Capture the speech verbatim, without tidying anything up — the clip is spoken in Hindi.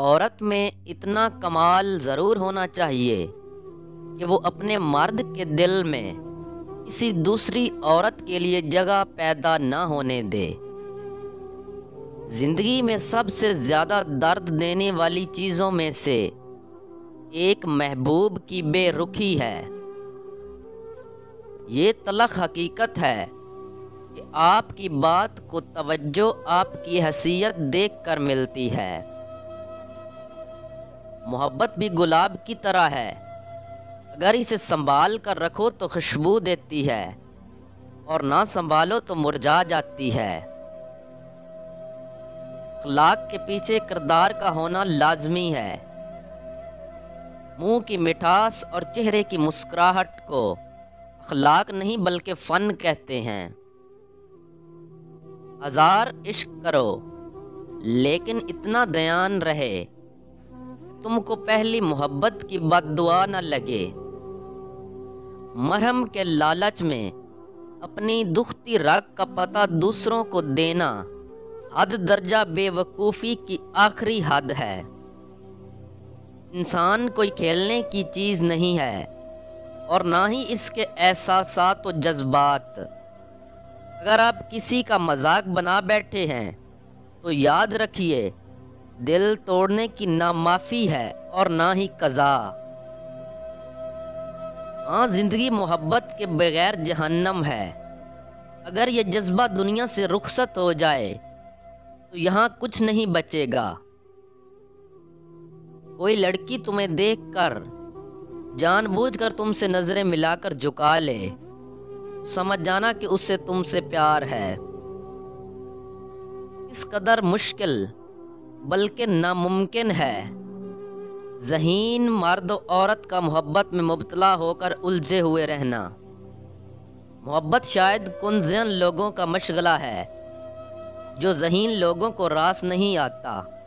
औरत में इतना कमाल ज़रूर होना चाहिए कि वो अपने मर्द के दिल में किसी दूसरी औरत के लिए जगह पैदा ना होने दे। ज़िंदगी में सबसे ज़्यादा दर्द देने वाली चीज़ों में से एक महबूब की बेरुखी है। ये तलख हकीकत है कि आपकी बात को तवज्जो आपकी हैसियत देखकर मिलती है। मोहब्बत भी गुलाब की तरह है, अगर इसे संभाल कर रखो तो खुशबू देती है और ना संभालो तो मुरझा जाती है। अखलाक के पीछे किरदार का होना लाजमी है। मुंह की मिठास और चेहरे की मुस्कुराहट को अखलाक नहीं बल्कि फ़न कहते हैं। हज़ार इश्क करो लेकिन इतना ध्यान रहे तुमको पहली मोहब्बत की बददुआ न लगे। मरहम के लालच में अपनी दुखती राख का पता दूसरों को देना हद दर्जा बेवकूफ़ी की आखिरी हद है। इंसान कोई खेलने की चीज़ नहीं है और ना ही इसके एहसासात और जज्बात। अगर आप किसी का मजाक बना बैठे हैं तो याद रखिए दिल तोड़ने की ना माफ़ी है और ना ही कज़ा। हाँ, ज़िंदगी मोहब्बत के बगैर जहन्नम है। अगर यह जज्बा दुनिया से रुखसत हो जाए तो यहाँ कुछ नहीं बचेगा। कोई लड़की तुम्हें देखकर जानबूझकर तुमसे नजरें मिलाकर झुका ले, समझ जाना कि उससे तुमसे प्यार है। इस कदर मुश्किल बल्कि नामुमकिन है ज़हीन मर्द औरत का मोहब्बत में मुबतला होकर उलझे हुए रहना। मोहब्बत शायद कुंजन लोगों का मशगला है जो ज़हीन लोगों को रास नहीं आता।